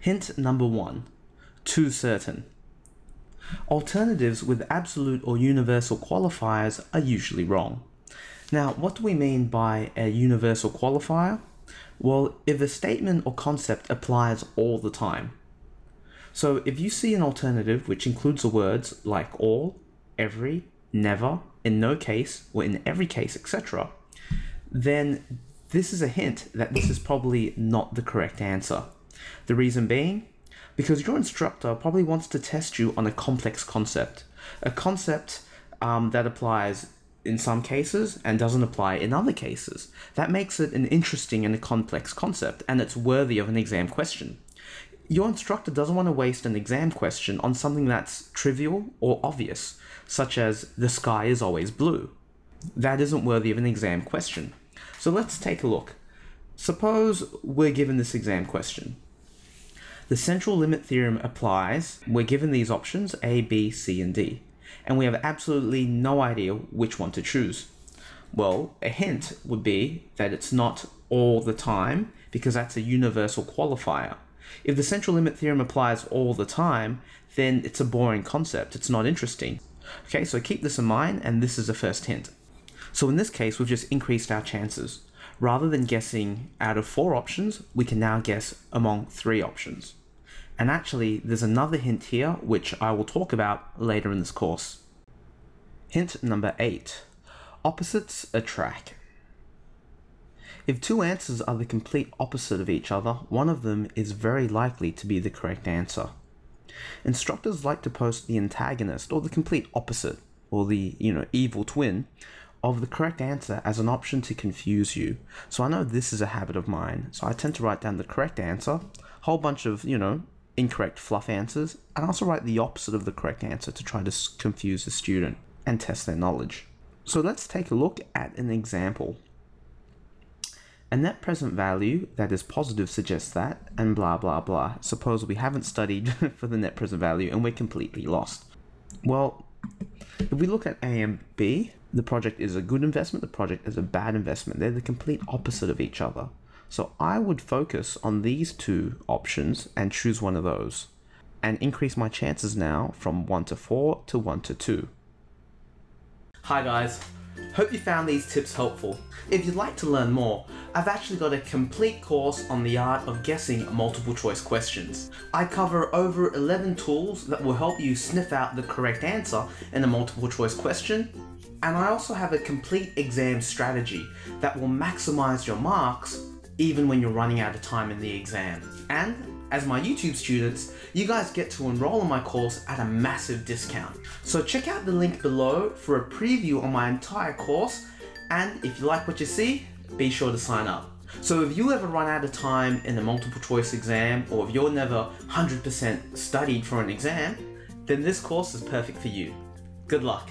Hint number one, too certain. Alternatives with absolute or universal qualifiers are usually wrong. Now, what do we mean by a universal qualifier? Well, if a statement or concept applies all the time. So if you see an alternative which includes the words like all, every, never, in no case, or in every case, etc., then this is a hint that this is probably not the correct answer. The reason being, because your instructor probably wants to test you on a complex concept, a concept that applies in some cases and doesn't apply in other cases. That makes it an interesting and a complex concept, and it's worthy of an exam question. Your instructor doesn't want to waste an exam question on something that's trivial or obvious, such as the sky is always blue. That isn't worthy of an exam question. So let's take a look. Suppose we're given this exam question. The central limit theorem applies. We're given these options A, B, C, and D, and we have absolutely no idea which one to choose. Well, a hint would be that it's not all the time, because that's a universal qualifier. If the central limit theorem applies all the time, then it's a boring concept. It's not interesting. Okay, so keep this in mind, and this is the first hint. So in this case, we've just increased our chances. Rather than guessing out of 4 options, we can now guess among 3 options. And actually, there's another hint here, which I will talk about later in this course. Hint number 8, opposites attract. If two answers are the complete opposite of each other, one of them is very likely to be the correct answer. Instructors like to post the antagonist, or the complete opposite, or the, evil twin of the correct answer as an option to confuse you. So I know this is a habit of mine. So I tend to write down the correct answer, whole bunch of, incorrect fluff answers, and I also write the opposite of the correct answer to try to confuse the student and test their knowledge. So let's take a look at an example. A net present value that is positive suggests that, and blah, blah, blah. Suppose we haven't studied for the net present value and we're completely lost. Well, if we look at A and B, the project is a good investment, the project is a bad investment. They're the complete opposite of each other. So I would focus on these two options and choose one of those, and increase my chances now from 1 to 4 to 1 to 2. Hi guys, hope you found these tips helpful. If you'd like to learn more, I've actually got a complete course on the art of guessing multiple choice questions. I cover over 11 tools that will help you sniff out the correct answer in a multiple choice question. And I also have a complete exam strategy that will maximize your marks even when you're running out of time in the exam. And as my YouTube students, you guys get to enroll in my course at a massive discount. So check out the link below for a preview on my entire course, and if you like what you see, be sure to sign up. So if you ever run out of time in a multiple choice exam, or if you're never 100% studied for an exam, then this course is perfect for you. Good luck.